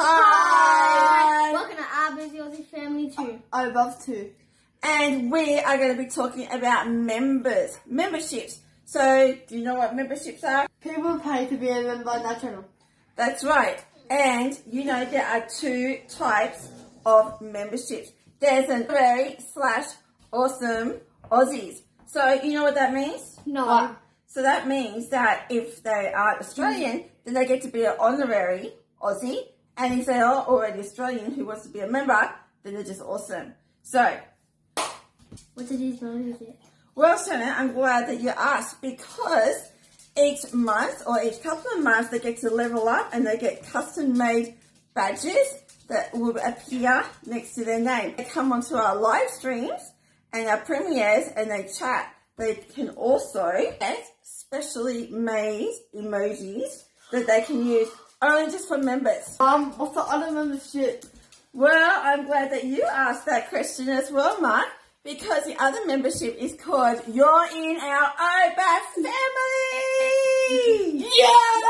Hi! Welcome to Our Busy Aussie Family 2. Oh, above 2. And we are going to be talking about memberships. So, do you know what memberships are? People pay to be a member on our channel. That's right. And you know there are two types of memberships. There's an /awesome Aussies. So you know what that means? No. So that means that if they are Australian, then they get to be an honorary Aussie. And if they are already Australian who wants to be a member, then they're just awesome. So, what did you know? Well, Shannon, I'm glad that you asked, because each month or each couple of months they get to level up and they get custom-made badges that will appear next to their name. They come onto our live streams and our premieres and they chat. They can also get specially made emojis that they can use only just for members. What's the other membership? Well, I'm glad that you asked that question as well, Mark. Because the other membership is called You're in Our OBA Family! Yeah!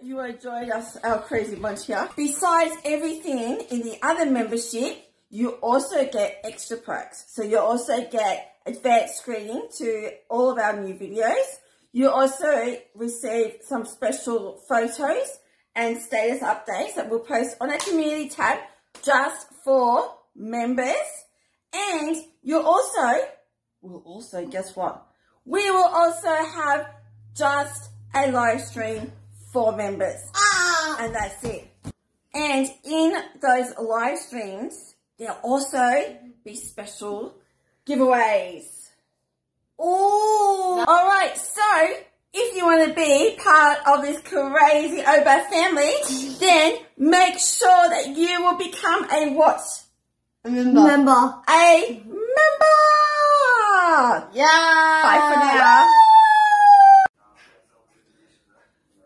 If you want to join us, our crazy bunch here. Besides everything in the other membership, you also get extra perks. So you also get advanced screening to all of our new videos. You also receive some special photos and status updates that we'll post on our community tab just for members. And we'll also, guess what? We will also have just a live stream for members. And that's it. And in those live streams, there'll also be special giveaways. All right, so if you want to be part of this crazy OBA family, then make sure that you will become a what? A member! Yeah! Bye for now.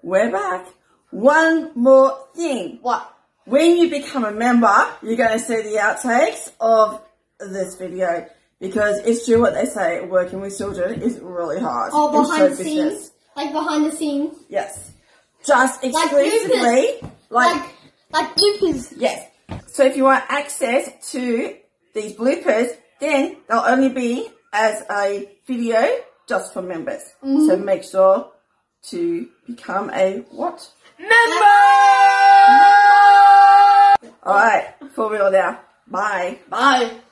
We're back. One more thing. What? When you become a member, you're going to see the outtakes of this video. Because it's true what they say, working with children is really hard. Oh, behind the scenes? Like behind the scenes? Yes. Just exclusively. Like bloopers. Yes. So if you want access to these bloopers, then they'll only be as a video just for members. So make sure to become a what? Member! Alright, for real now. Bye. Bye.